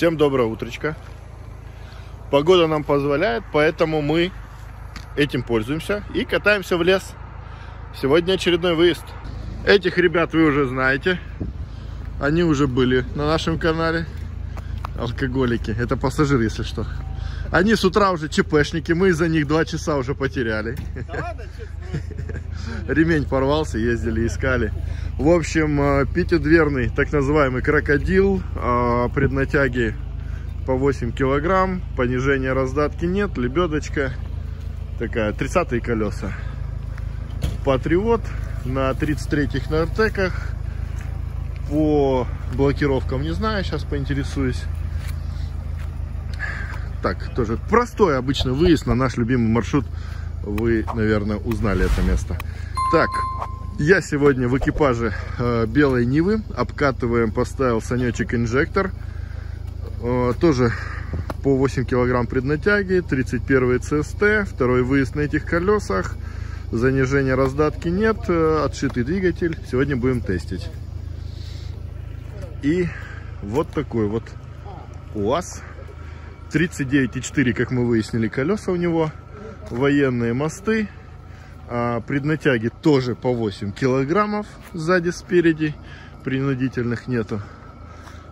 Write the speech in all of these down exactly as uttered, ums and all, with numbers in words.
Всем доброе утречко. Погода нам позволяет, поэтому мы этим пользуемся и катаемся в лес. Сегодня очередной выезд. Этих ребят вы уже знаете. Они уже были на нашем канале. Алкоголики. Это пассажиры, если что. Они с утра уже ЧПшники. Мы из-за них два часа уже потеряли. Ремень порвался, ездили, искали. В общем, пятидверный, так называемый крокодил, преднатяги по восемь килограмм, понижения раздатки нет, лебедочка такая, тридцатые колеса. Патриот на тридцать третьих нортеках, по блокировкам не знаю, сейчас поинтересуюсь. Так, тоже простой обычный выезд на наш любимый маршрут. Вы, наверное, узнали это место. Так, я сегодня в экипаже э, белой Нивы. Обкатываем, поставил Санечек инжектор. Э, тоже по восемь килограмм преднатяги. тридцать первый ЦСТ. Второй выезд на этих колесах. Занижения раздатки нет. Э, отшитый двигатель. Сегодня будем тестить. И вот такой вот УАЗ. тридцать девять и четыре, как мы выяснили, колеса у него. Военные мосты, преднатяги тоже по восемь килограммов сзади, спереди, принудительных нету.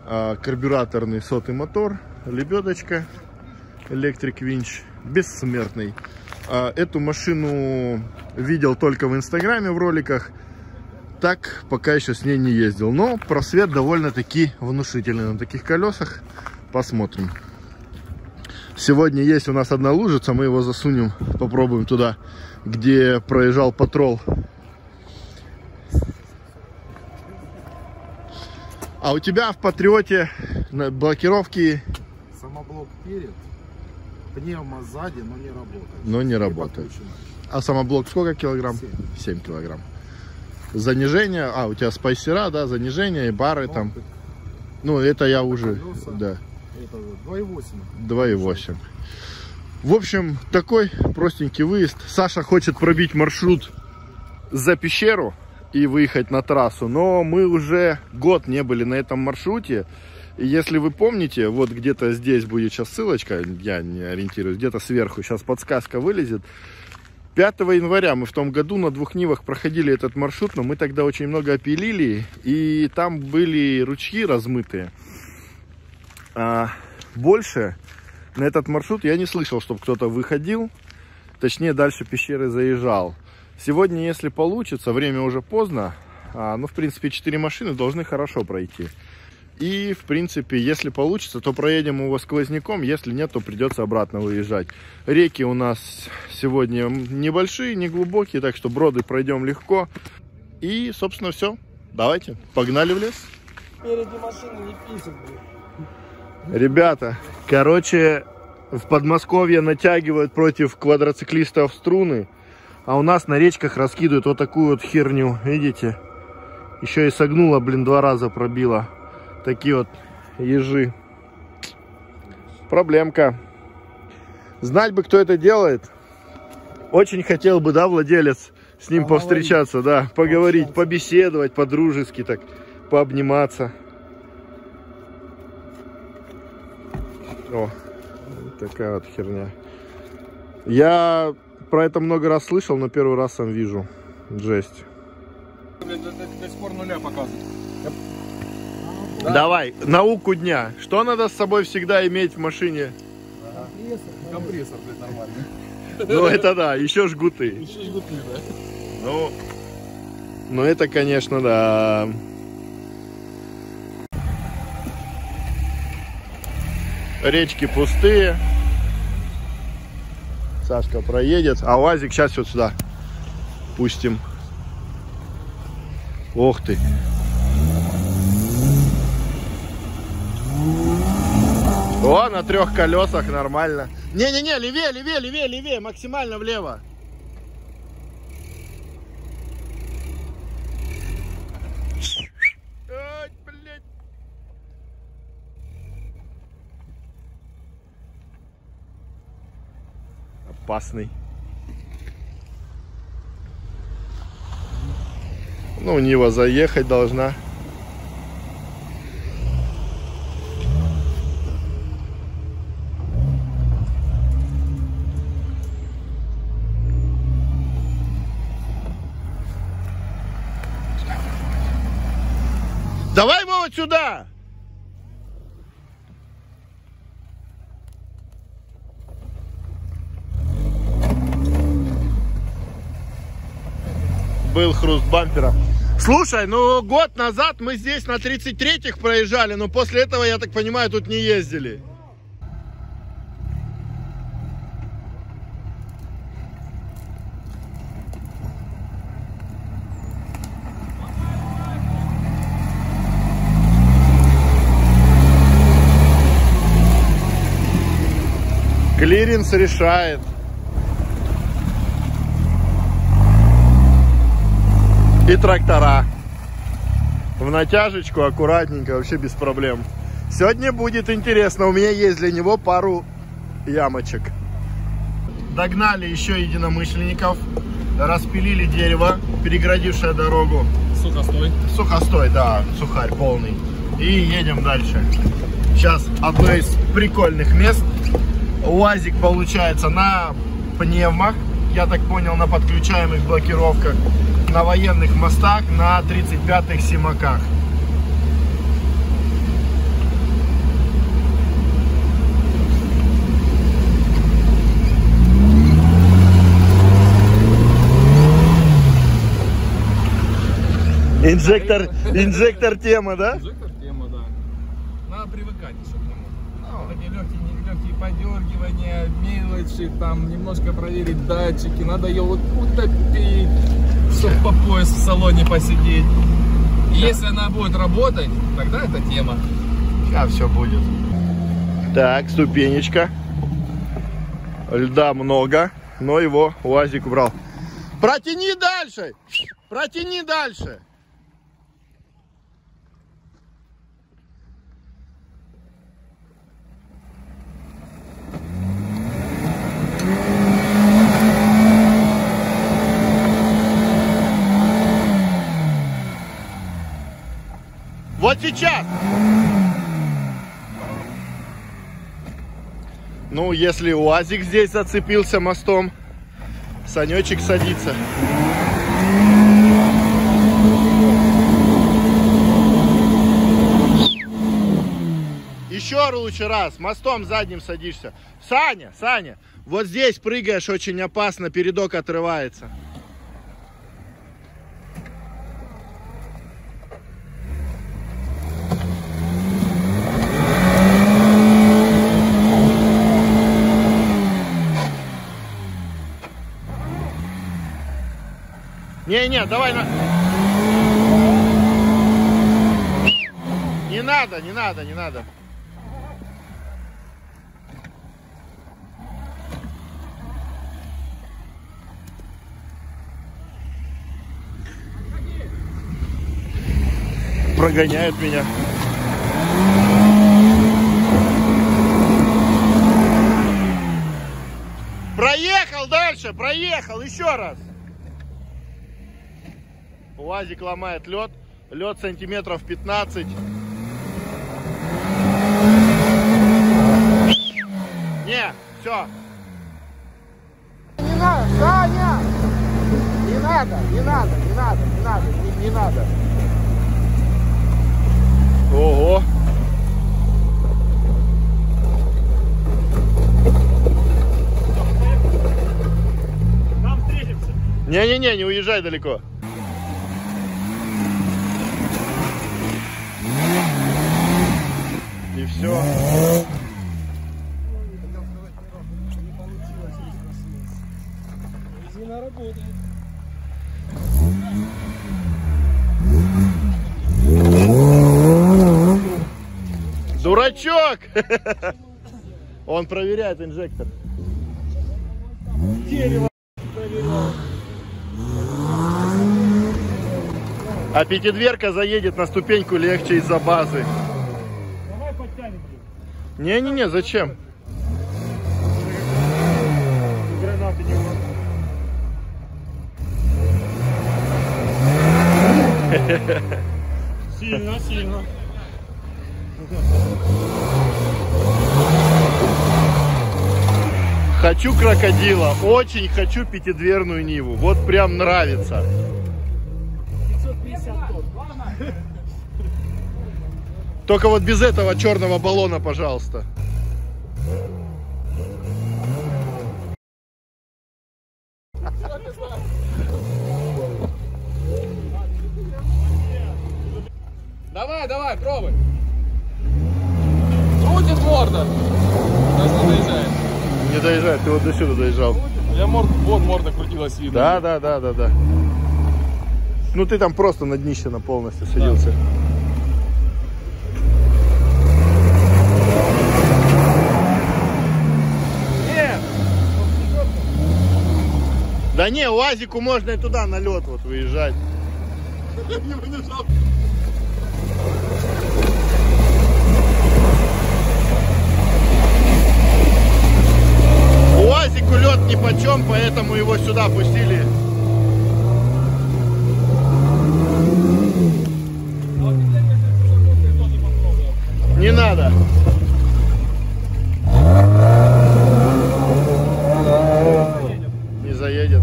Карбюраторный сотый мотор, лебедочка, электрик винч, бессмертный. Эту машину видел только в инстаграме, в роликах, так пока еще с ней не ездил. Но просвет довольно-таки внушительный на таких колесах, посмотрим. Сегодня есть у нас одна лужица, мы его засунем, попробуем туда, где проезжал патрол. А у тебя в Патриоте на блокировке... Самоблок перед, пневмо сзади, но не работает. Но не работает. А самоблок сколько килограмм? семь килограмм. Занижение, а у тебя спайсера, да, занижение и бары там. Ну, это я уже, да. два и восемь. В общем, такой простенький выезд. Саша хочет пробить маршрут за пещеру и выехать на трассу, но мы уже год не были на этом маршруте. И если вы помните, вот где-то здесь будет сейчас ссылочка, я не ориентируюсь, где-то сверху сейчас подсказка вылезет. пятого января мы в том году на двух Нивах проходили этот маршрут, но мы тогда очень много опилили, и там были ручьи размытые. А больше на этот маршрут я не слышал, чтобы кто-то выходил, точнее дальше пещеры заезжал. Сегодня, если получится, время уже поздно, а, ну в принципе четыре машины должны хорошо пройти. И в принципе, если получится, то проедем его сквозняком, если нет, то придется обратно выезжать. Реки у нас сегодня небольшие, неглубокие, так что броды пройдем легко. И собственно все, давайте, погнали в лес. Впереди машины не писят, блин. Ребята, короче, в Подмосковье натягивают против квадроциклистов струны, а у нас на речках раскидывают вот такую вот херню, видите? Еще и согнула, блин, два раза пробила. Такие вот ежи. Проблемка. Знать бы, кто это делает. Очень хотел бы, да, владелец, с ним поговорить. Повстречаться, да, поговорить, побеседовать, по-дружески так, пообниматься. О, такая вот херня. Я про это много раз слышал, но первый раз сам вижу. Жесть. До сих пор нуля показывает. Давай, науку дня. Что надо с собой всегда иметь в машине? Компрессор, блядь, нормальный. Ну это да, еще жгуты. Еще жгуты, да. Ну, ну это, конечно, да. Речки пустые. Сашка проедет. А УАЗик сейчас вот сюда пустим. Ох ты. О, на трех колесах нормально. Не-не-не, левее, левее, левее, левее. Максимально влево. Опасный. Ну, Нива заехать должна. Давай его вот сюда! Был хруст бампера. Слушай, ну год назад мы здесь на тридцать третьих проезжали, но после этого, я так понимаю, тут не ездили. Клиренс решает. И трактора. В натяжечку аккуратненько, вообще без проблем. Сегодня будет интересно. У меня есть для него пару ямочек. Догнали еще единомышленников. Распилили дерево, переградившее дорогу. Сухостой. Сухостой, да. Сухарь полный. И едем дальше. Сейчас одно из прикольных мест. УАЗик получается на пневмах. Я так понял, на подключаемых блокировках. На военных мостах, на тридцать пятых симаках. Инжектор, инжектор тема, да? Инжектор тема, да. Надо привыкать еще к нему. Такие легкие, нелегкие подергивания, мелочи, там немножко проверить датчики, надо ее вот утопить, чтобы по пояс в салоне посидеть. Да. Если она будет работать, тогда это тема. Сейчас все будет. Так, ступенечка. Льда много, но его УАЗик убрал. Протяни дальше! Протяни дальше! Вот сейчас. Ну, если УАЗик здесь зацепился мостом, Санечек садится. Еще лучше раз, мостом задним садишься. Саня, Саня, вот здесь прыгаешь, очень опасно, передок отрывается. Не-не, давай на... Не надо, не надо, не надо. Прогоняют меня. Проехал дальше, проехал еще раз. УАЗик ломает лед, лед сантиметров пятнадцать. Не, все. Не надо, Саня! Не надо, не надо, не надо, не надо, не, не надо. Ого! Там встретимся. Не-не-не, не уезжай далеко. И все. Резина работает. Дурачок! Он проверяет инжектор. Дерево проверял. А пятидверка заедет на ступеньку легче из-за базы. Не-не-не, зачем? Сильно, сильно. Хочу крокодила, очень хочу пятидверную Ниву. Вот прям нравится. пятьсот пятьдесят тонн. Только вот без этого черного баллона, пожалуйста. Давай, давай, пробуй. Крутит морда. Даже не доезжает. Не доезжает, ты вот до сюда доезжал. Я морд, вот морда крутилась, видно. Да, да, да, да, да. Ну ты там просто на днище на полностью садился. Да не, УАЗику можно и туда на лед вот выезжать. УАЗику лед нипочем, поэтому его сюда пустили. Не надо. Заедет.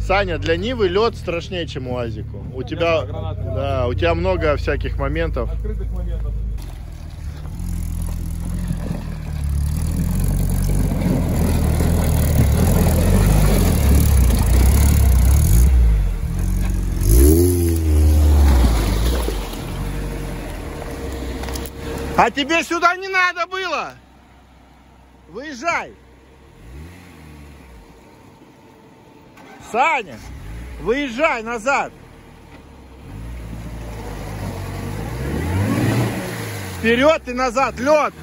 Саня, для Нивы лед страшнее, чем УАЗику. У, у тебя, да, у тебя много всяких моментов. Открытых моментов. А тебе сюда не надо было. Выезжай. Саня, выезжай назад. Вперед и назад, лед.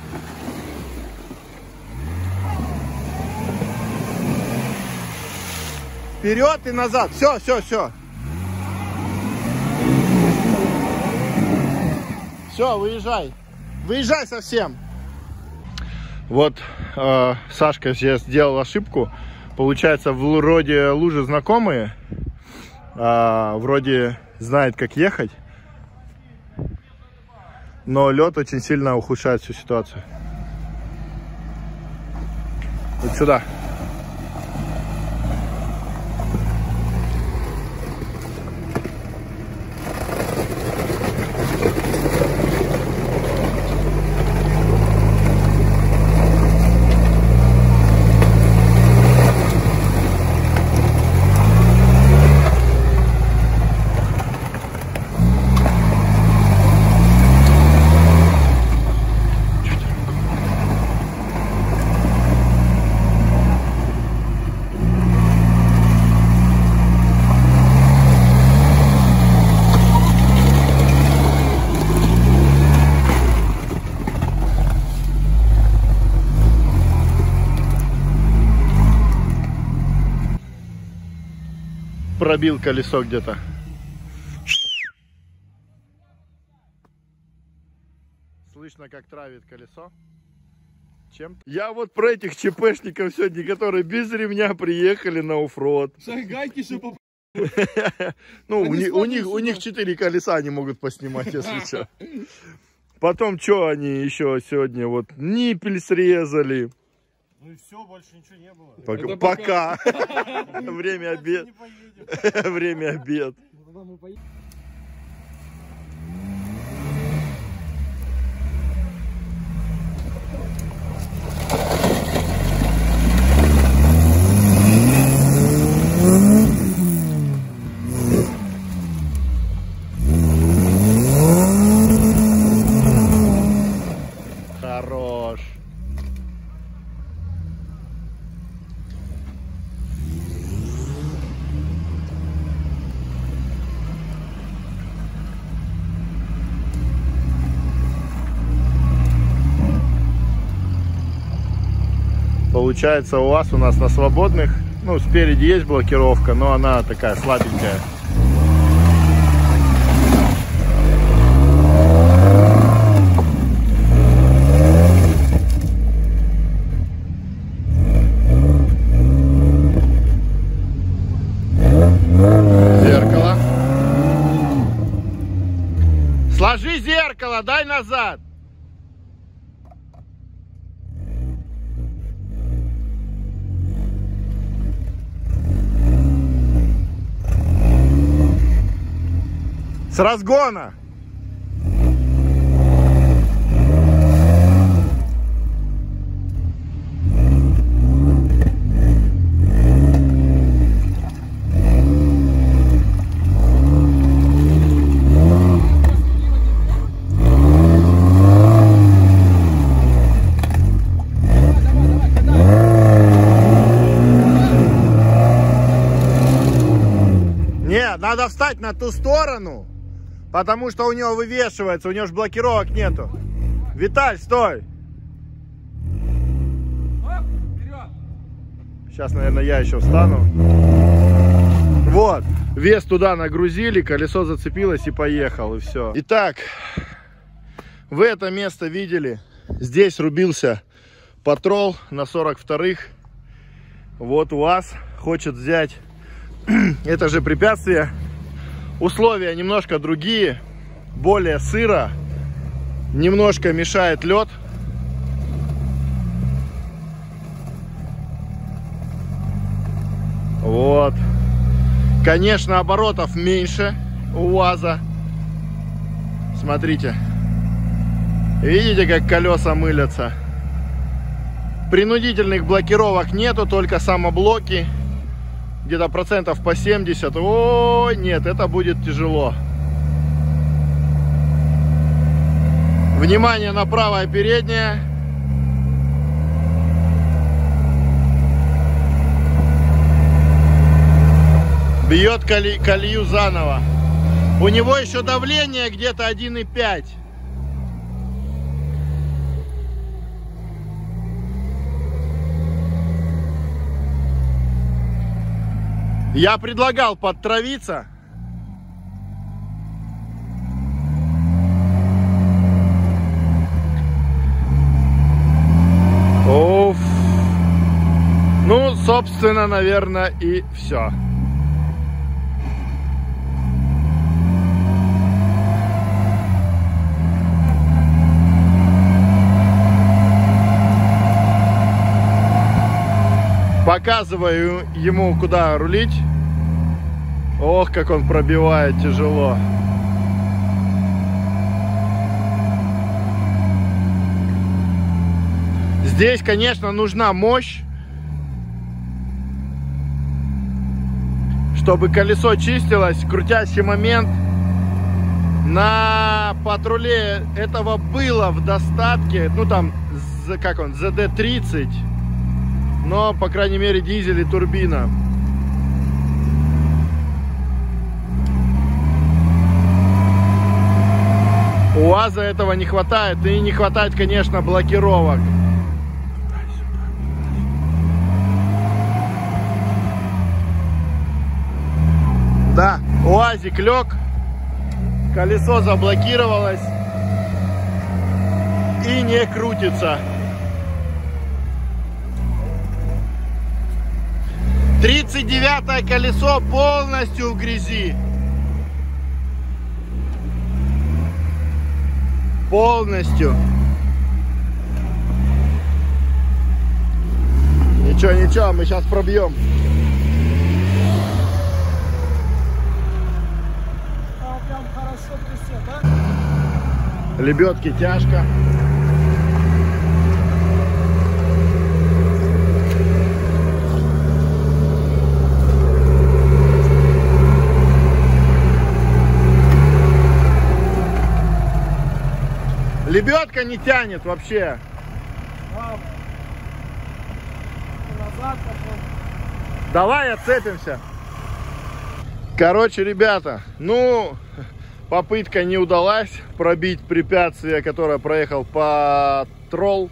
Вперед и назад. Все, все, все. Все, выезжай. Выезжай совсем. Вот э, Сашка сейчас сделал ошибку. Получается, вроде лужи знакомые, а, вроде знает, как ехать, но лед очень сильно ухудшает всю ситуацию. Вот сюда. Пробил колесо где-то. Слышно, как травит колесо. Чем? Я вот про этих ЧПшников сегодня, которые без ремня приехали на оффроуд. Шагайки, чтобы... Ну, у них четыре колеса они могут поснимать, если что. Потом, что они еще сегодня? Вот ниппель срезали. Ну и все, больше ничего не было. Пока. Пока. Пока. Время обед. Время обед. Хорош. Получается, у вас у нас на свободных, ну, спереди есть блокировка, но она такая слабенькая. Зеркало. Сложи зеркало, дай назад. С разгона. надо встать на ту сторону, потому что у него вывешивается, у него же блокировок нету. Виталь, стой! Сейчас, наверное, я еще встану. Вот, вес туда нагрузили, колесо зацепилось и поехал, и все. Итак, вы это место видели. Здесь рубился патрол на сорок вторых. Вот УАЗ хочет взять это же препятствие. Условия немножко другие, более сыро. Немножко мешает лед. Вот. Конечно, оборотов меньше у УАЗа. Смотрите. Видите, как колеса мылятся? Принудительных блокировок нету, только самоблоки. Где-то процентов по семьдесят. О, нет, это будет тяжело. Внимание на правое переднее. Бьет колею заново. У него еще давление где-то один и пять. Я предлагал подтравиться. Оф. Ну, собственно, наверное, и все. Показываю ему, куда рулить. Ох, как он пробивает тяжело. Здесь, конечно, нужна мощь, чтобы колесо чистилось. Крутящий момент на патруле этого было в достатке. Ну там, как он, зэ дэ тридцать. Но, по крайней мере, дизель и турбина. У УАЗа этого не хватает. И не хватает, конечно, блокировок. Да, УАЗик лег. Колесо заблокировалось. И не крутится. тридцать девятое колесо полностью в грязи. Полностью. Ничего, ничего, мы сейчас пробьем. А, прям хорошо трясет, да? Лебедки тяжко. Лебедка не тянет вообще. Давай отцепимся. Короче, ребята, ну, попытка не удалась пробить препятствие, которое проехал патрол.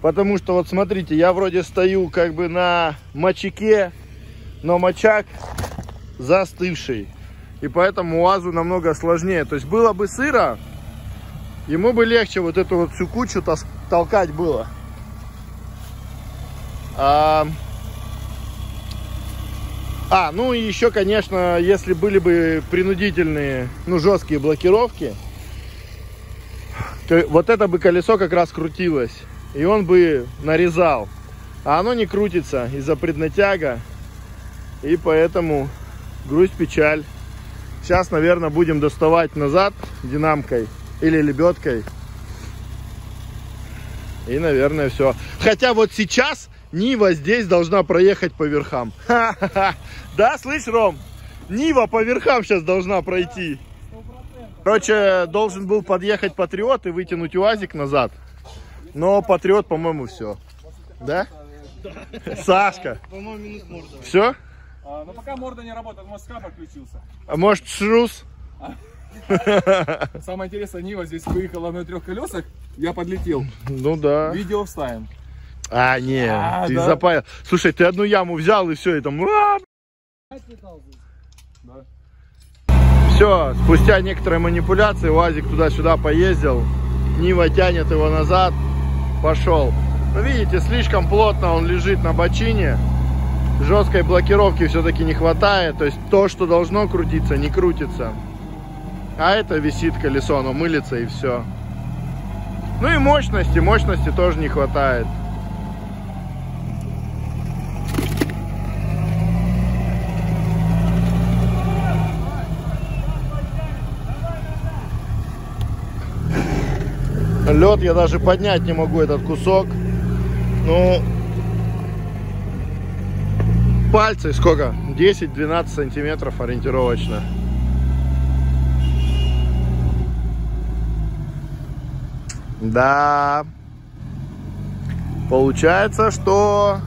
Потому что, вот смотрите, я вроде стою как бы на мочаке, но мочак застывший. И поэтому УАЗу намного сложнее. То есть было бы сыро, ему бы легче вот эту вот всю кучу толкать было. А, а ну и еще, конечно, если были бы принудительные, ну, жесткие блокировки, то вот это бы колесо как раз крутилось. И он бы нарезал. А оно не крутится из-за преднатяга. И поэтому грусть, печаль. Сейчас, наверное, будем доставать назад динамкой. Или лебедкой. И, наверное, все. Хотя вот сейчас Нива здесь должна проехать по верхам. Ха-ха-ха. Да, слышь, Ром? Нива по верхам сейчас должна пройти. Короче, должен был подъехать Патриот и вытянуть УАЗик назад. Но Патриот, по-моему, все. Да? Сашка. Все? А, но пока морда не работает, может, хаб отключился. А может, шрус? Самое интересное, Нива здесь выехала на трех колесах, я подлетел. Ну да. Видео вставим. А, не, а, ты да? запаял. Слушай, ты одну яму взял и все, и там... А, да. Все, спустя некоторые манипуляции УАЗик туда-сюда поездил. Нива тянет его назад, пошел. Ну, видите, слишком плотно он лежит на бочине. Жесткой блокировки все-таки не хватает. То есть то, что должно крутиться, не крутится. А это висит колесо, оно мылится и все. Ну и мощности, мощности тоже не хватает. Лед я даже поднять не могу, этот кусок. Ну, пальцы сколько? десять-двенадцать сантиметров ориентировочно. Да, получается, что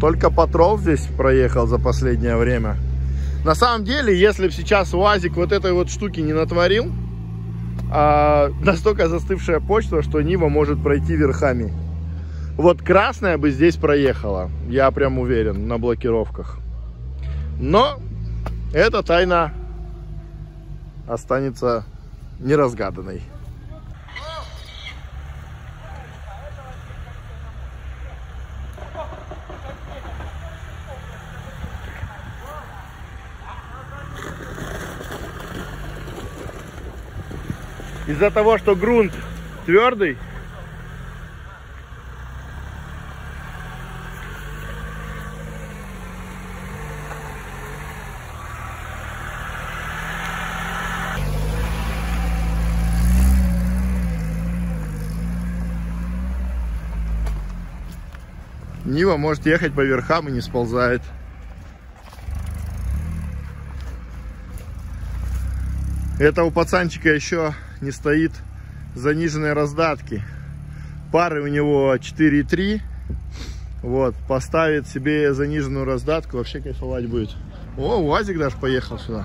только патрол здесь проехал за последнее время. На самом деле, если бы сейчас УАЗик вот этой вот штуки не натворил, а, настолько застывшая почва, что Нива может пройти верхами. Вот красная бы здесь проехала, я прям уверен, на блокировках. Но эта тайна останется неразгаданной. Из-за того, что грунт твердый, Нива может ехать по верхам и не сползает. Это у пацанчика еще не стоит заниженной раздатки. Пары у него четыре и три. Вот, поставит себе заниженную раздатку, вообще кайфовать будет. О, УАЗик даже поехал сюда.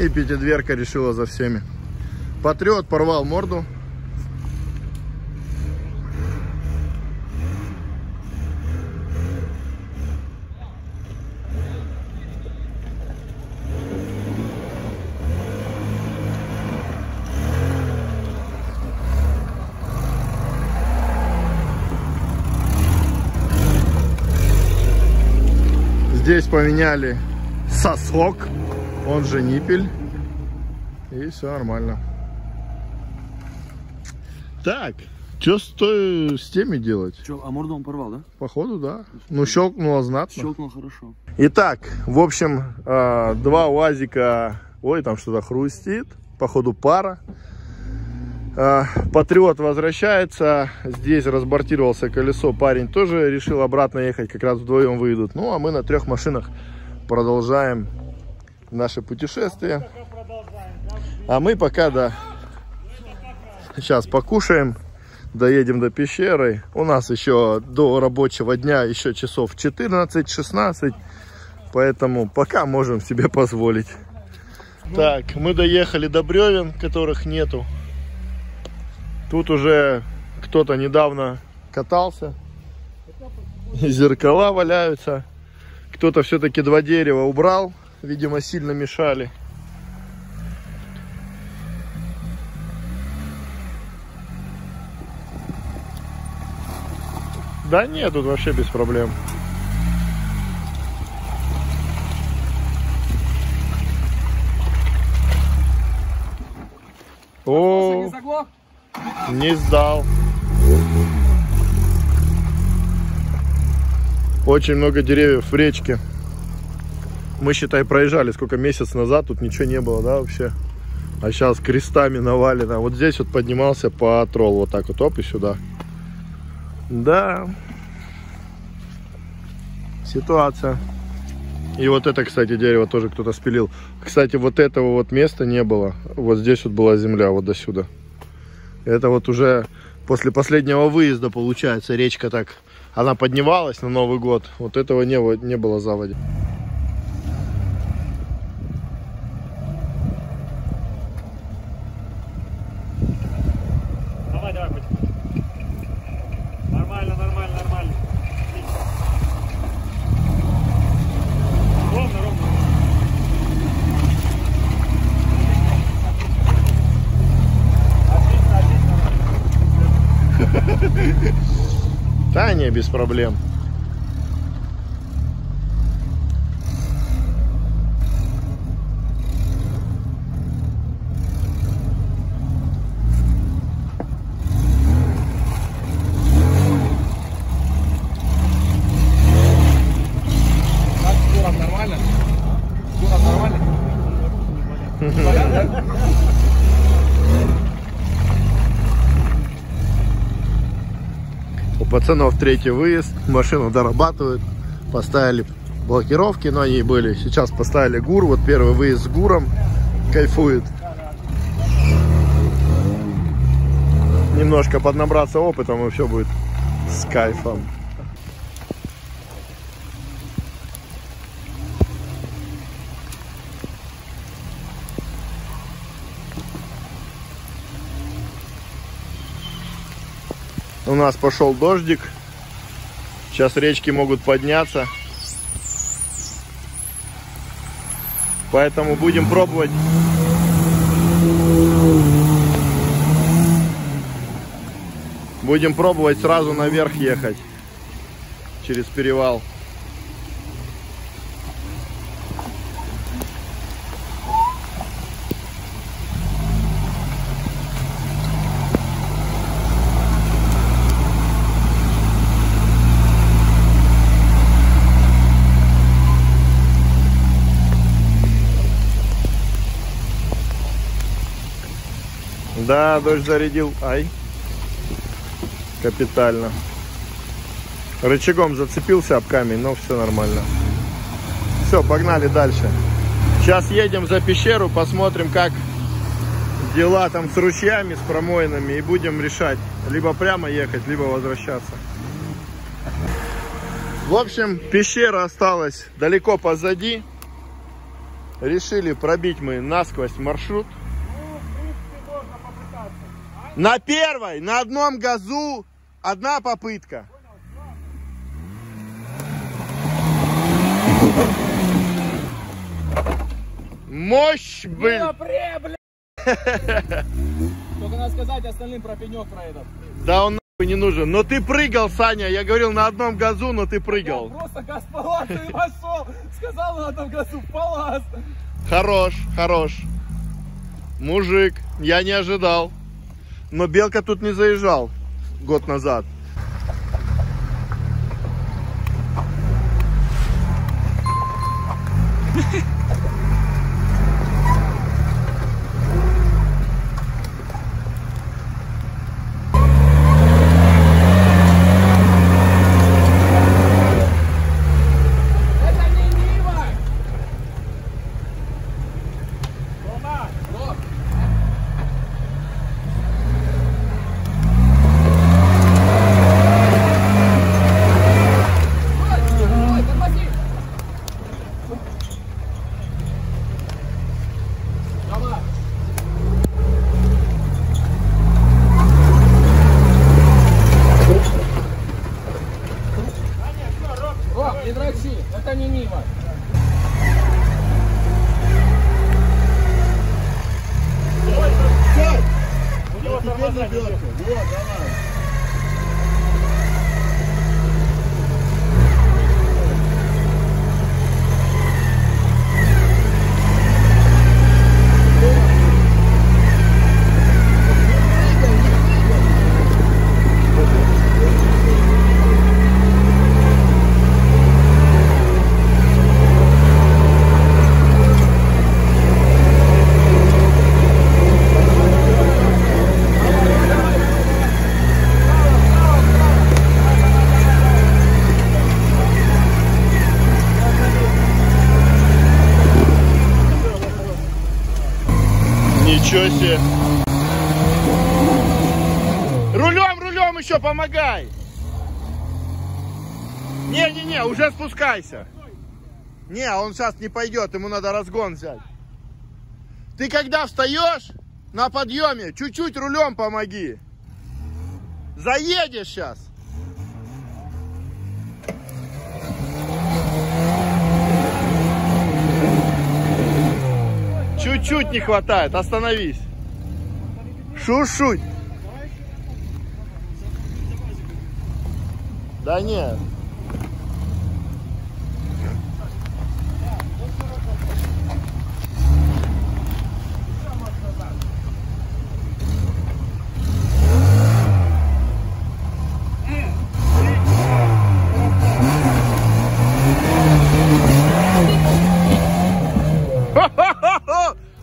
И пятидверка решила за всеми. Патриот порвал морду. Здесь поменяли сосок, он же ниппель. И все нормально. Так, что с теми делать? Че, а морду он порвал, да? Походу, да. Ну, щелкнуло знатно. Щелкнуло хорошо. Итак, в общем, два УАЗика... Ой, там что-то хрустит. Походу, пара. Патриот возвращается. Здесь разбортировался колесо. Парень тоже решил обратно ехать. Как раз вдвоем выйдут. Ну, а мы на трех машинах продолжаем наше путешествие. А мы пока, да, сейчас покушаем, доедем до пещеры. У нас еще до рабочего дня еще часов четырнадцать-шестнадцать, поэтому пока можем себе позволить. Так, мы доехали до бревен, которых нету. Тут уже кто-то недавно катался, зеркала валяются. Кто-то все-таки два дерева убрал, видимо, сильно мешали. Да нет, тут вообще без проблем. О, не сдал. Очень много деревьев в речке. Мы, считай, проезжали сколько месяц назад, тут ничего не было, да, вообще. А сейчас крестами навалено. Вот здесь вот поднимался патрол, вот так вот, оп, и сюда. Да. Ситуация. И вот это, кстати, дерево тоже кто-то спилил. Кстати, вот этого вот места не было. Вот здесь вот была земля, вот до сюда. Это вот уже после последнего выезда, получается, речка так, она поднималась на Новый год. Вот этого не, не было заводи. Таня, без проблем. Пацанов третий выезд, машину дорабатывают, поставили блокировки, но они были, сейчас поставили ГУР, вот первый выезд с ГУРом, кайфует. Немножко поднабраться опытом, и все будет с кайфом. У нас пошел дождик. Сейчас речки могут подняться. Поэтому будем пробовать. Будем пробовать сразу наверх ехать. Через перевал. Да, дождь зарядил. Ай. Капитально. Рычагом зацепился об камень, но все нормально. Все, погнали дальше. Сейчас едем за пещеру, посмотрим, как дела там с ручьями, с промоинами. И будем решать, либо прямо ехать, либо возвращаться. В общем, пещера осталась далеко позади. Решили пробить мы насквозь маршрут. На первой, на одном газу одна попытка. Мощь, блин. Только надо сказать остальным про пенек про этот. Да он нахуй не нужен. Но ты прыгал, Саня. Я говорил на одном газу, но ты прыгал. Я просто газ палас и пошел. Сказал на одном газу палас. Хорош, хорош. Мужик, я не ожидал. Но Белка тут не заезжал год назад. Это не Нива! Рома, Ром! Ничего себе. Рулем, рулем еще помогай. Не-не-не, уже спускайся. Не, он сейчас не пойдет, ему надо разгон взять. Ты когда встаешь на подъеме, чуть-чуть рулем помоги. Заедешь сейчас. Чуть-чуть не хватает, остановись. Шушуть. Да нет.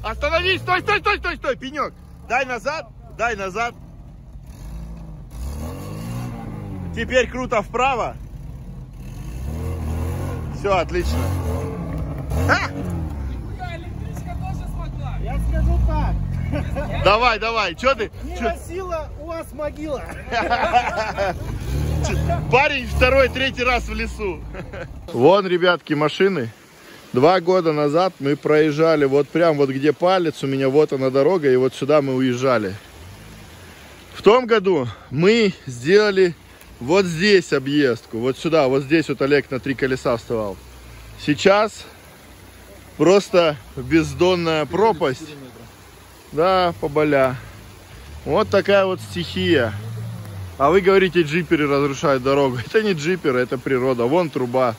Остановись, стой, стой, стой, стой, стой, пенек. Дай назад, дай назад. Теперь круто вправо. Все, отлично. А! Нихуя, электричка тоже смогла. Я скажу так. Давай, давай, что ты? Нива сила, у вас могила. Парень второй, третий раз в лесу. Вон, ребятки, машины. Два года назад мы проезжали вот прям вот где палец у меня, вот она дорога, и вот сюда мы уезжали. В том году мы сделали вот здесь объездку, вот сюда, вот здесь вот Олег на три колеса вставал. Сейчас просто бездонная пропасть. Да, поболя. Вот такая вот стихия. А вы говорите, джиперы разрушают дорогу. Это не джиперы, это природа. Вон труба.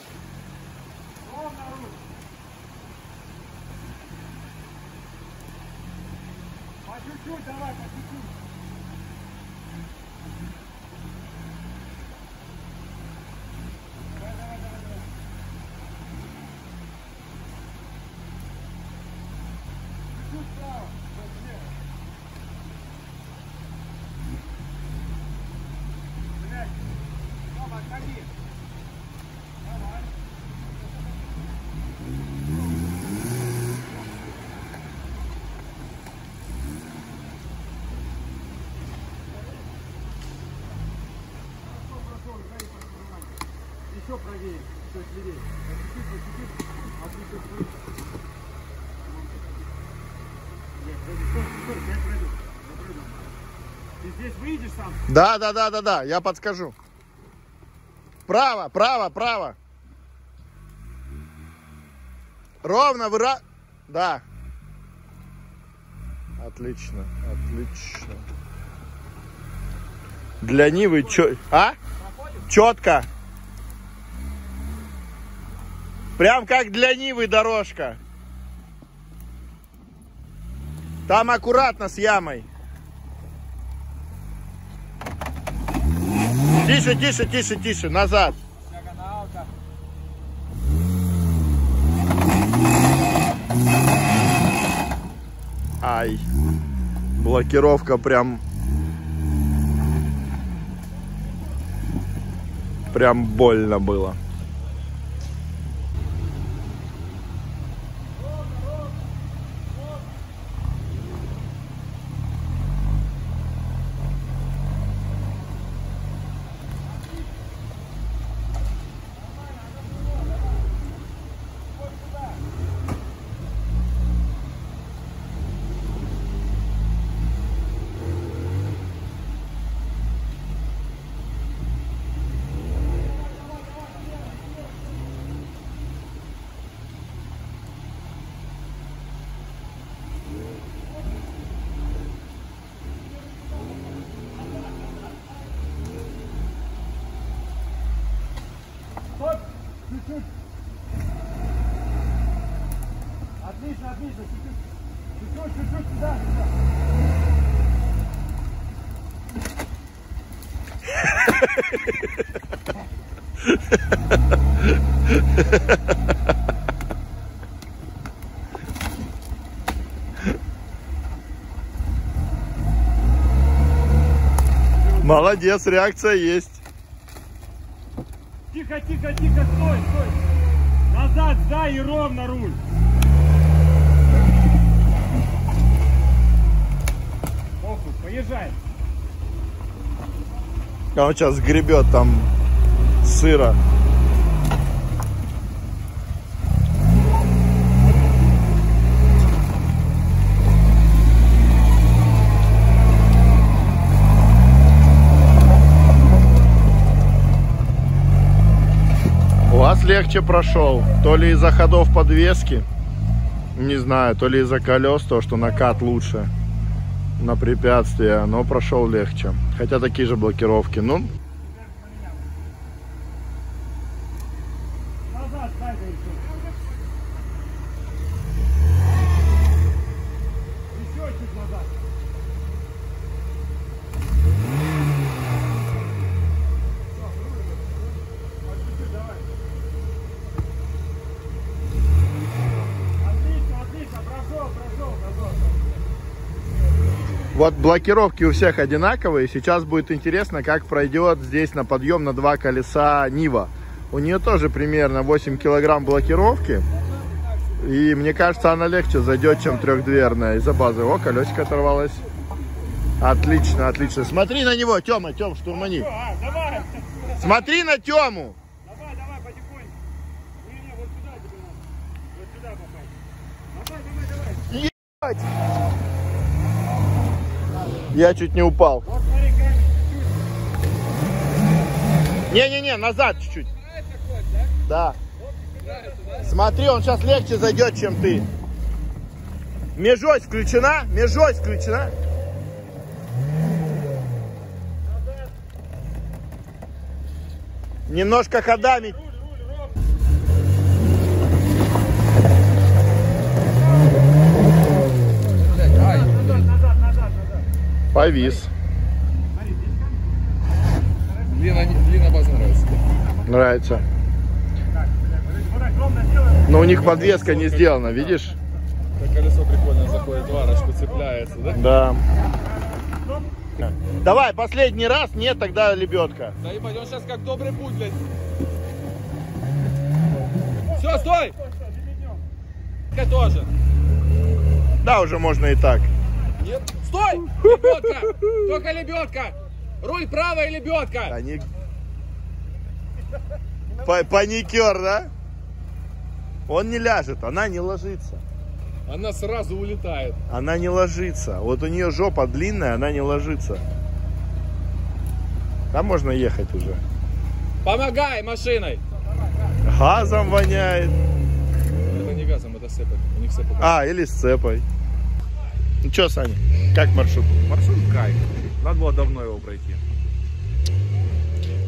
Да, да, да, да, да, я подскажу. Право, право, право. Ровно, выра... Да. Отлично, отлично. Для Нивы чё... А? Четко. Прям как для Нивы дорожка. Там аккуратно с ямой. Тише, тише, тише, тише, назад. Ай, блокировка прям, прям больно было. Молодец, реакция есть. Тихо, тихо, тихо, стой, стой. Назад, сдай и ровно руль. а он сейчас гребет там сыра. УАЗ легче прошел, то ли из-за ходов подвески, не знаю, то ли из-за колес, то, что накат лучше на препятствия, но прошел легче. Хотя такие же блокировки. Ну, вот блокировки у всех одинаковые. Сейчас будет интересно, как пройдет здесь на подъем на два колеса Нива. У нее тоже примерно восемь килограмм блокировки. И мне кажется, она легче зайдет, чем трехдверная из-за базы. О, колесико оторвалось. Отлично, отлично. Смотри на него, Тема, Тем, штурмани. Смотри на Тему. Давай, давай, потихоньку. Не, не, вот сюда тебе надо. Вот сюда попасть. Давай, давай, давай. Е Я чуть не упал. Не-не-не, назад чуть-чуть. Да. Смотри, он сейчас легче зайдет, чем ты. Межось включена, межось включена. Немножко ходами. Повис. Длина, длина база нравится. Нравится. Но у них подвеска не сделана, видишь? Колесо прикольно заходит, варочку цепляется, да? Да. Давай, последний раз, нет, тогда лебедка. Да и пойдем сейчас как добрый путь, блядь. Все, стой! Тоже. Да, уже можно и так. Нет? Стой! Лебедка! Только лебедка! Руль правая, лебедка! Они... Паникер, да? Он не ляжет, она не ложится. Она сразу улетает. Она не ложится. Вот у нее жопа длинная, она не ложится. Там можно ехать уже. Помогай машиной! Газом воняет. Это не газом, это сцепой. У них сцепа. А, или сцепой. Ну что, Саня, как маршрут? Маршрут кайф. Надо было давно его пройти.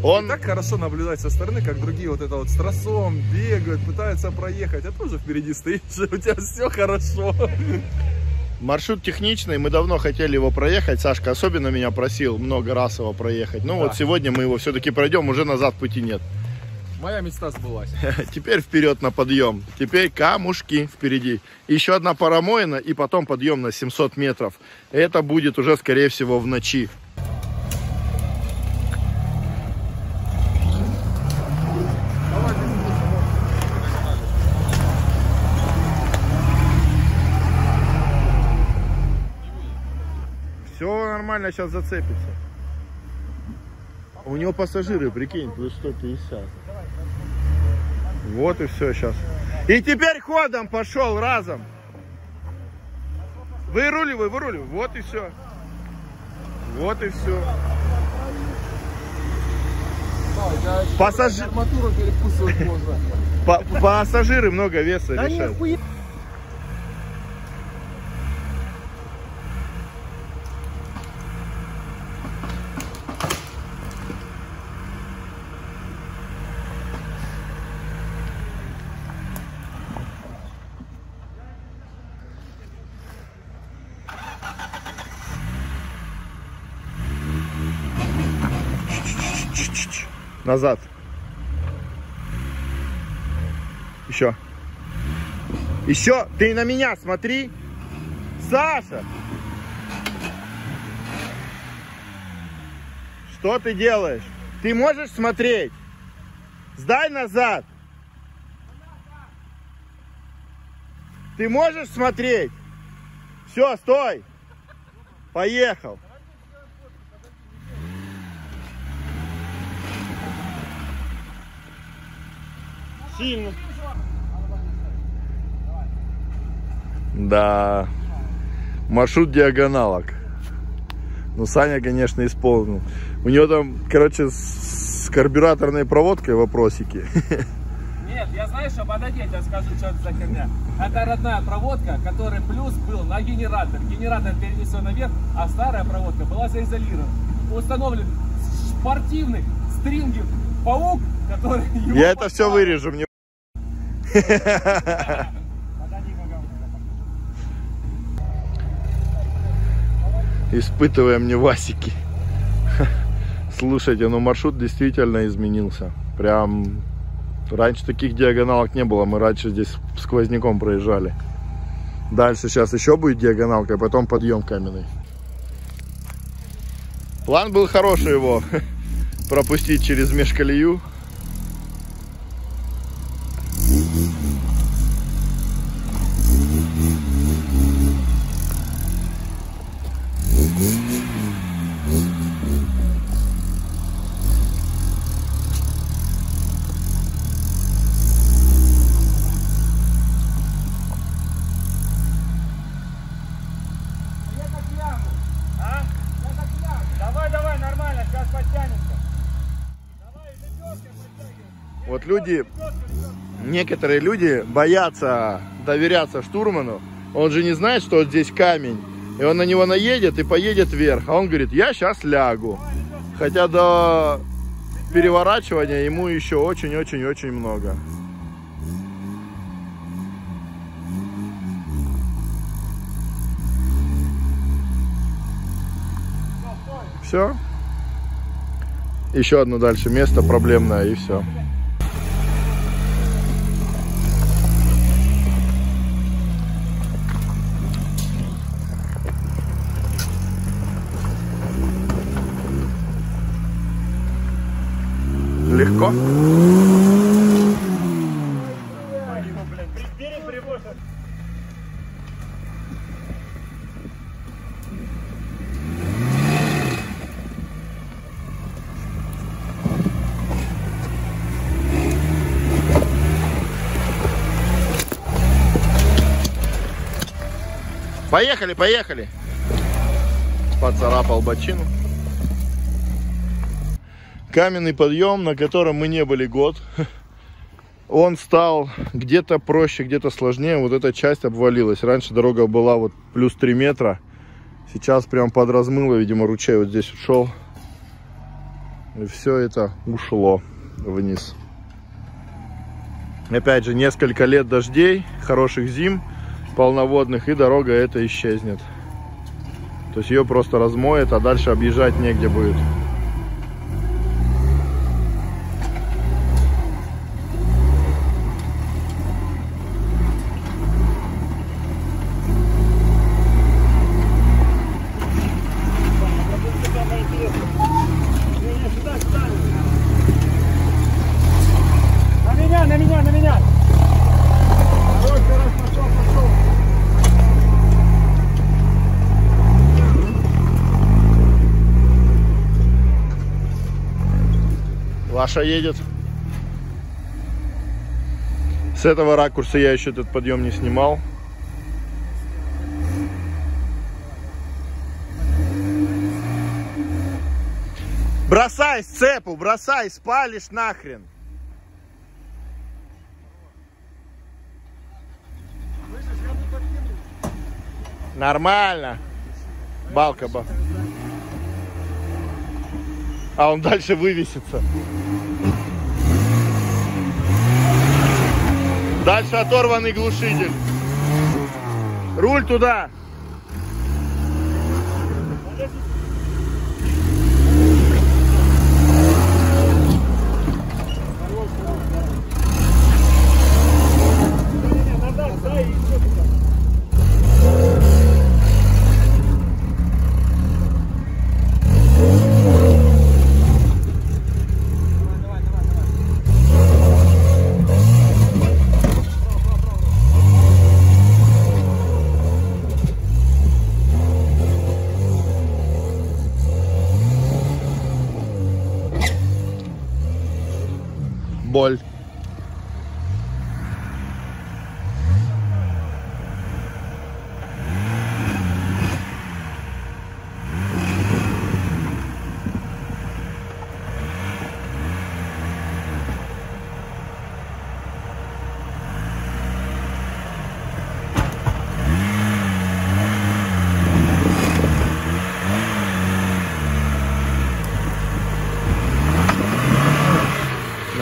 Он... И так хорошо наблюдать со стороны, как другие вот это вот с тросом бегают, пытаются проехать. А тоже впереди стоишь, у тебя все хорошо. Маршрут техничный, мы давно хотели его проехать. Сашка особенно меня просил много раз его проехать. Ну да. Вот сегодня мы его все-таки пройдем, уже назад пути нет. Моя мечта сбылась. Теперь вперед на подъем. Теперь камушки впереди. Еще одна паромоина и потом подъем на семьсот метров. Это будет уже, скорее всего, в ночи. Все нормально, сейчас зацепится. У него пассажиры, прикинь, плюс сто пятьдесят. Вот и все сейчас. И теперь ходом пошел разом. Выруливай, выруливай. Вот и все. Вот и все. Пассажир... Арматуру перекусывать можно. Пассажиры много веса решают. Назад. Еще. Еще. Ты на меня смотри. Саша! Что ты делаешь? Ты можешь смотреть? Сдай назад. Ты можешь смотреть? Все, стой. Поехал. сильно. Да. Маршрут диагоналок. Ну, Саня, конечно, исполнил. У него там, короче, с карбюраторной проводкой вопросики. Нет, я, знаешь, об одной тебе скажу, что это за херня. Это родная проводка, который плюс был на генератор. Генератор перенесен наверх, а старая проводка была заизолирована. Установлен спортивный стрингер паук, который... Я это все вырежу, мне... Испытываем невасики. Слушайте, ну маршрут действительно изменился. Прям раньше таких диагоналок не было. Мы раньше здесь сквозняком проезжали. Дальше сейчас еще будет диагоналка, а потом подъем каменный. План был хороший его пропустить через межколею. Вот люди, некоторые люди боятся доверяться штурману. Он же не знает, что вот здесь камень. И он на него наедет и поедет вверх. А он говорит, я сейчас лягу. Хотя до переворачивания ему еще очень-очень-очень много. Все. Еще одно дальше место проблемное и все. Легко. Поехали, поехали. Поцарапал бочину. Каменный подъем, на котором мы не были год. Он стал где-то проще, где-то сложнее. Вот эта часть обвалилась. Раньше дорога была вот плюс три метра. Сейчас прям подразмыло, видимо, ручей вот здесь ушел. И все это ушло вниз. Опять же, несколько лет дождей, хороших зим, полноводных, и дорога эта исчезнет. То есть ее просто размоет, а дальше объезжать негде будет. Саша едет. С этого ракурса я еще этот подъем не снимал. Бросай сцепу, бросай, спалишь нахрен. Нормально. Балка, балка. А он дальше вывесится. Дальше оторванный глушитель. Руль туда.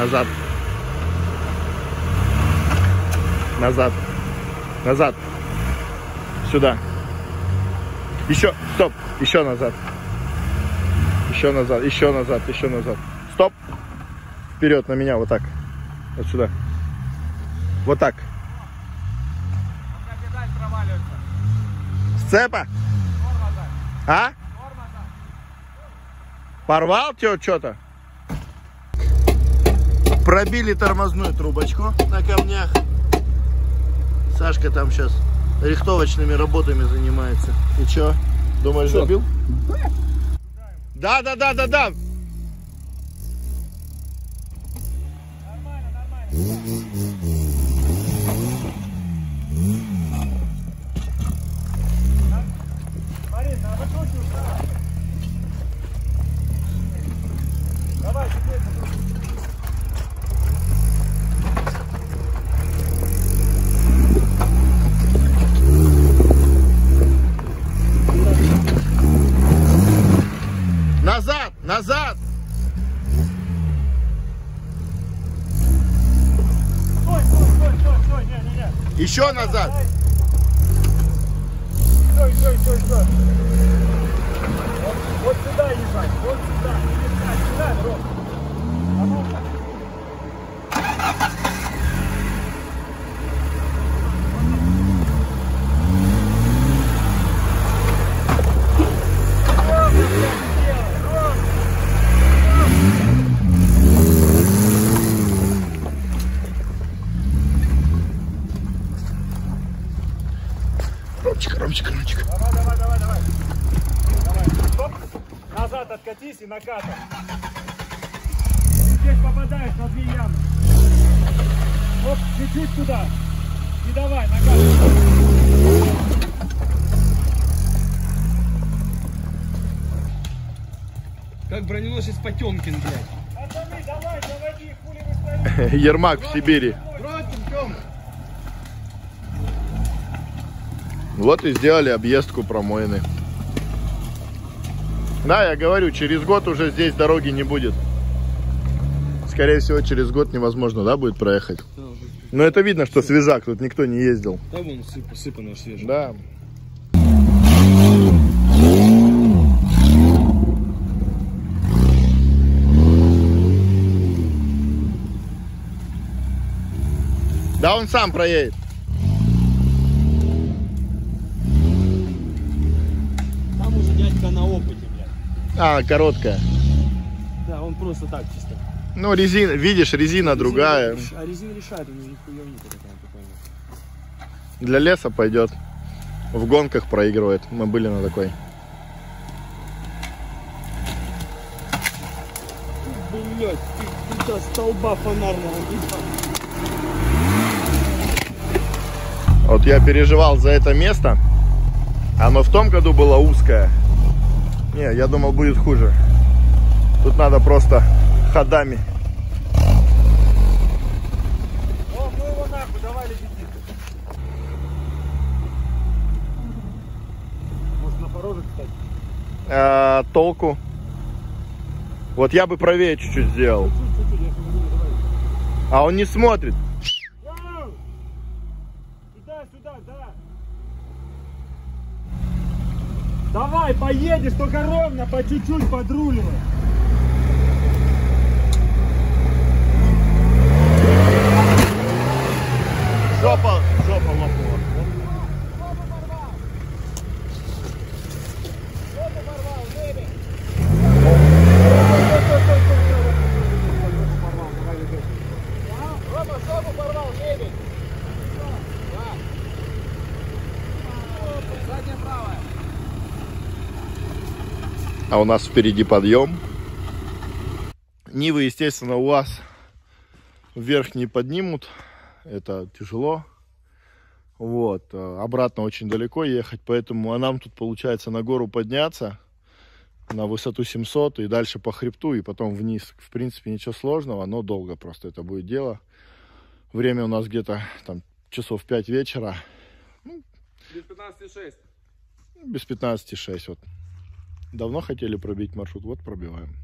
Назад. Назад. Назад. Сюда. Еще. Стоп. Еще назад. Еще назад. Еще назад. Еще назад. Стоп. Вперед на меня. Вот так. Вот сюда. Вот так. Сцепа. А? Порвал тебя что-то? Пробили тормозную трубочку на камнях. Сашка там сейчас рихтовочными работами занимается. И чё? Думаешь, что? Забил? Да, да, да, да, да. Нормально, нормально. Марин, надо выкручивать, да? Давай, теперь. Назад! Назад! Стой, стой, стой, стой, стой, не, не, не. Еще стой, назад! Стой, стой, стой, стой! Вот, вот сюда езжай, вот сюда, сюда, сюда, Ром! А ну так! Ромчик, Ромчик. Давай, давай, давай, давай. Давай. Стоп. Назад откатись и накатывай. Здесь попадаешь на две ямы. Вот чуть-чуть туда. И давай, накатывай. Как броненосец Потемкин, блядь. Пацаны, давай, заводи, хули вы стоите. Ермак в Сибири. Вот и сделали объездку промоины. Да, я говорю, через год уже здесь дороги не будет. Скорее всего, через год невозможно, да, будет проехать. Но это видно, что свежак, тут никто не ездил. Да, вон сыпано свежак. Да. Да, он сам проедет. На опыте, блядь. А, короткая. Да, он просто так чисто. Ну, резина, видишь, резина, резина другая. Реш... А резина решает, у него хуёвненько такая, такая. Для леса пойдет. В гонках проигрывает. Мы были на такой. Блядь, ты, ты, ты столба фонарного. Вот я переживал за это место. Оно в том году было узкое. Не, я думал, будет хуже. Тут надо просто ходами. О, ну его нахуй, давай летит. Может, на пороже, кстати? А, толку. Вот я бы правее чуть-чуть сделал. А он не смотрит. Сюда, сюда, да. Давай, поедешь, только ровно, по чуть-чуть подруливай. Жопа, жопа лопнула. Жопа порвал. Жопа порвал, беби. Жопа, жопа порвал, беби. Задняя правая. А у нас впереди подъем. Нивы, естественно, УАЗ вверх не поднимут. Это тяжело. Вот. Обратно очень далеко ехать. Поэтому а нам тут получается на гору подняться. На высоту семьсот. И дальше по хребту. И потом вниз. В принципе, ничего сложного. Но долго просто это будет дело. Время у нас где-то там часов пять вечера. Без пятнадцати шесть. Без пятнадцати шесть. Вот. Давно хотели пробить маршрут, вот пробиваем.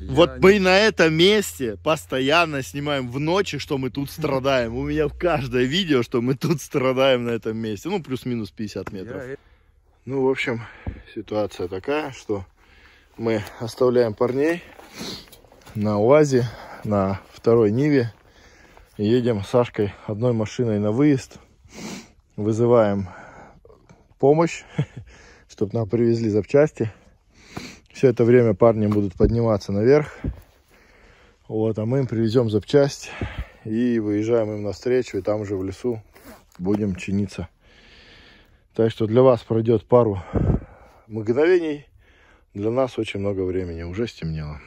Я вот не... мы на этом месте постоянно снимаем в ночи, что мы тут страдаем. У меня в каждое видео, что мы тут страдаем на этом месте. Ну, плюс-минус пятьдесят метров. Я... Ну, в общем, ситуация такая, что мы оставляем парней на УАЗе, на второй Ниве. Едем с Сашкой одной машиной на выезд. Вызываем помощь, чтобы нам привезли запчасти. Все это время парни будут подниматься наверх. Вот, а мы им привезем запчасть и выезжаем им навстречу. И там же в лесу будем чиниться. Так что для вас пройдет пару мгновений. Для нас очень много времени. Уже стемнело.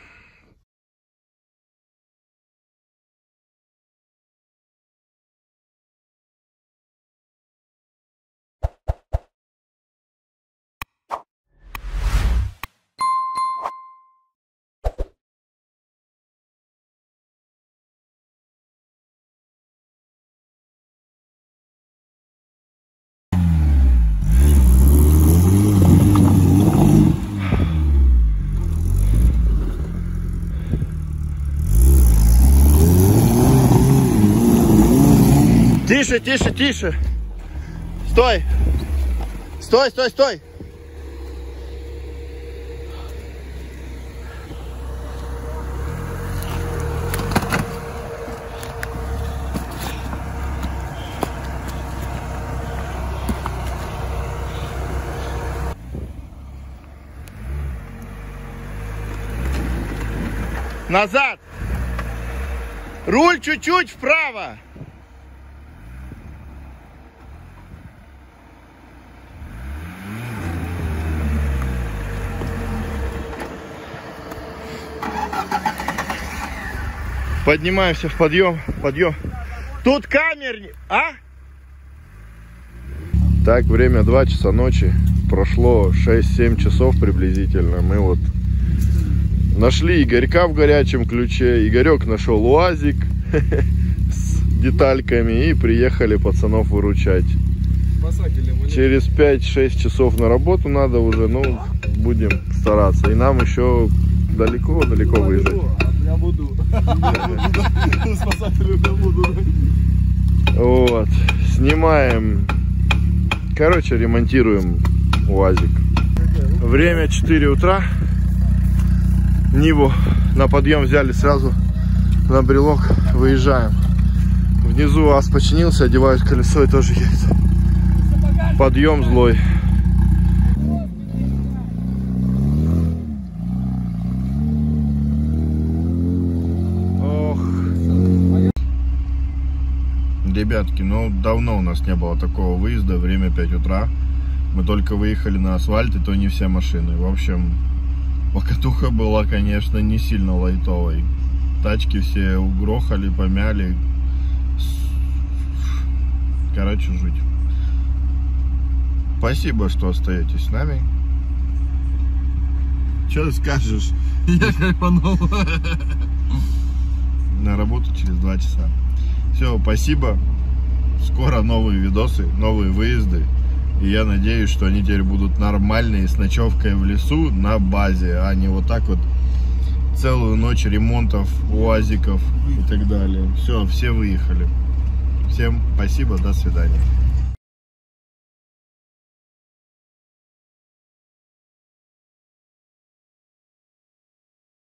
Тише, тише, тише. Стой. Стой, стой, стой. Назад. Руль чуть-чуть вправо. Поднимаемся в подъем, подъем. Тут камер, а? Так, время два часа ночи. Прошло шесть-семь часов приблизительно. Мы вот нашли Игорька в горячем ключе. Игорек нашел УАЗик с детальками. И приехали пацанов выручать. Через пять-шесть часов на работу надо уже. Ну, будем стараться. И нам еще далеко-далеко выезжать. Вот, снимаем, короче, ремонтируем УАЗик. Время четыре утра. Ниву на подъем взяли сразу, на брелок выезжаем. Внизу УАЗ починился, одеваюсь, колесо и тоже едет. Подъем злой. Ребятки, ну давно у нас не было такого выезда, время пять утра, мы только выехали на асфальт, и то не все машины. В общем, покатуха была, конечно, не сильно лайтовой. Тачки все угрохали, помяли, короче, жуть. Спасибо, что остаетесь с нами. Что ты скажешь? Я кайфанул. На работу через два часа. Все, спасибо. Скоро новые видосы, новые выезды. И я надеюсь, что они теперь будут нормальные, с ночевкой в лесу на базе, а не вот так вот целую ночь ремонтов, УАЗиков и так далее. Все, все выехали. Всем спасибо, до свидания.